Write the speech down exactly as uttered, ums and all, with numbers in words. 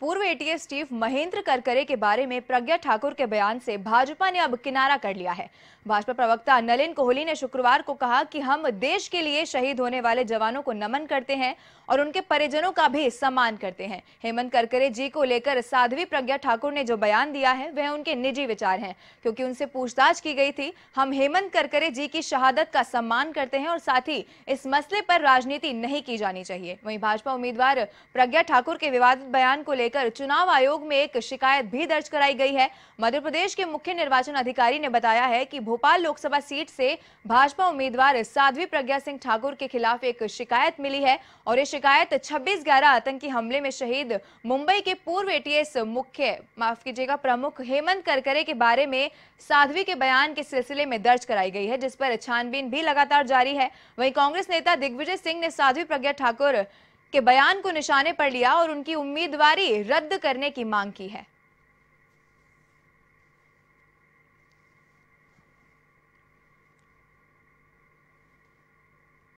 पूर्व एटीएस स्टीफ महेंद्र करकरे के बारे में प्रज्ञा ठाकुर के बयान से भाजपा ने अब किनारा कर लिया है। भाजपा प्रवक्ता नलिन कोहली ने शुक्रवार को कहा कि हम देश के लिए शहीद होने वाले जवानों को नमन करते हैं और उनके परिजनों का भी सम्मान करते हैं। हेमंत करकरे जी को लेकर साध्वी प्रज्ञा ठाकुर ने जो बयान दिया है वह उनके निजी विचार हैं, क्योंकि उनसे पूछताछ की गई थी। हम हेमंत करकरे जी की शहादत का सम्मान करते हैं और साथ ही इस मसले पर राजनीति नहीं की जानी चाहिए। वहीं भाजपा उम्मीदवार प्रज्ञा ठाकुर के विवादित बयान को कर चुनाव आयोग में एक शिकायत भी दर्ज कराई गई है। मध्य प्रदेश के मुख्य निर्वाचन अधिकारी ने बताया है कि भोपाल लोकसभा सीट से भाजपा उम्मीदवार साध्वी प्रज्ञा सिंह ठाकुर के खिलाफ एक शिकायत मिली है और ये शिकायत छब्बीस ग्यारह आतंकी हमले में शहीद मुंबई के पूर्व एटीएस मुख्य माफ कीजिएगा प्रमुख हेमंत करकरे के बारे में साध्वी के बयान के सिलसिले में दर्ज कराई गई है, जिस पर छानबीन भी लगातार जारी है। वहीं कांग्रेस नेता दिग्विजय सिंह ने साध्वी प्रज्ञा ठाकुर के बयान को निशाने पर लिया और उनकी उम्मीदवारी रद्द करने की मांग की है।